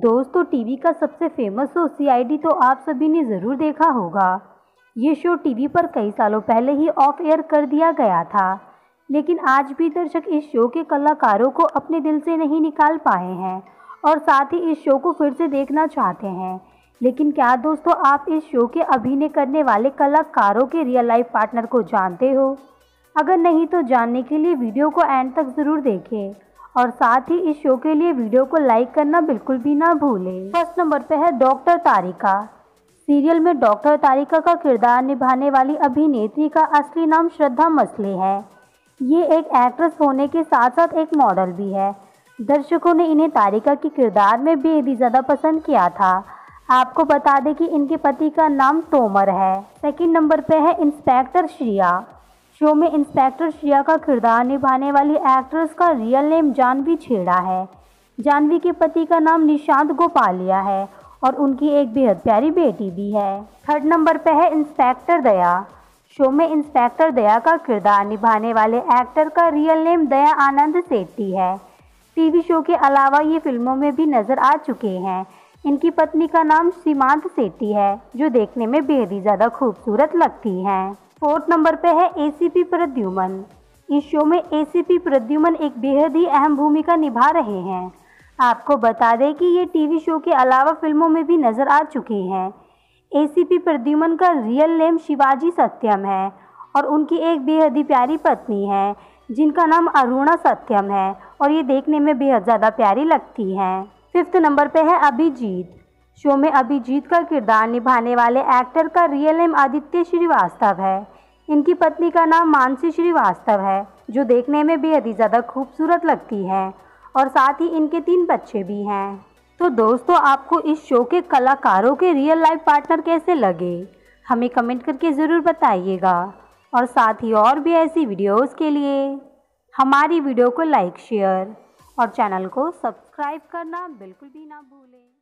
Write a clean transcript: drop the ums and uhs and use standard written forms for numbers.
दोस्तों टीवी का सबसे फेमस शो CID तो आप सभी ने ज़रूर देखा होगा। ये शो टीवी पर कई सालों पहले ही ऑफ एयर कर दिया गया था, लेकिन आज भी दर्शक इस शो के कलाकारों को अपने दिल से नहीं निकाल पाए हैं और साथ ही इस शो को फिर से देखना चाहते हैं। लेकिन क्या दोस्तों आप इस शो के अभिनय करने वाले कलाकारों के रियल लाइफ पार्टनर को जानते हो? अगर नहीं तो जानने के लिए वीडियो को एंड तक ज़रूर देखें और साथ ही इस शो के लिए वीडियो को लाइक करना बिल्कुल भी ना भूलें। फर्स्ट नंबर पे है डॉक्टर तारिका। सीरियल में डॉक्टर तारिका का किरदार निभाने वाली अभिनेत्री का असली नाम श्रद्धा मसले है। ये एक एक्ट्रेस होने के साथ साथ एक मॉडल भी है। दर्शकों ने इन्हें तारिका के किरदार में बेहद ज़्यादा पसंद किया था। आपको बता दें कि इनके पति का नाम तोमर है। सेकेंड नंबर पर है इंस्पेक्टर श्रिया। शो में इंस्पेक्टर श्रिया का किरदार निभाने वाली एक्ट्रेस का रियल नेम जान्वी छेड़ा है। जान्वी के पति का नाम निशांत गोपालिया है और उनकी एक बेहद प्यारी बेटी भी है। थर्ड नंबर पे है इंस्पेक्टर दया। शो में इंस्पेक्टर दया का किरदार निभाने वाले एक्टर का रियल नेम दया आनंद सेट्टी है। टीवी शो के अलावा ये फिल्मों में भी नज़र आ चुके हैं। इनकी पत्नी का नाम सीमांत सेट्टी है, जो देखने में बेहद ही ज़्यादा खूबसूरत लगती हैं। फोर्थ नंबर पे है ACP प्रद्युमन। इस शो में ACP प्रद्युमन एक बेहद ही अहम भूमिका निभा रहे हैं। आपको बता दें कि ये टीवी शो के अलावा फिल्मों में भी नज़र आ चुके हैं। ACP प्रद्युमन का रियल नेम शिवाजी सत्यम है और उनकी एक बेहद ही प्यारी पत्नी है जिनका नाम अरुणा सत्यम है और ये देखने में बेहद ज़्यादा प्यारी लगती हैं। फिफ्थ नंबर पे है अभिजीत। शो में अभिजीत का किरदार निभाने वाले एक्टर का रियल नेम आदित्य श्रीवास्तव है। इनकी पत्नी का नाम मानसी श्रीवास्तव है, जो देखने में बेहद ही ज़्यादा खूबसूरत लगती है और साथ ही इनके 3 बच्चे भी हैं। तो दोस्तों आपको इस शो के कलाकारों के रियल लाइफ पार्टनर कैसे लगे हमें कमेंट करके ज़रूर बताइएगा और साथ ही और भी ऐसी वीडियोज़ के लिए हमारी वीडियो को लाइक, शेयर और चैनल को सब्सक्राइब करना बिल्कुल भी ना भूलें।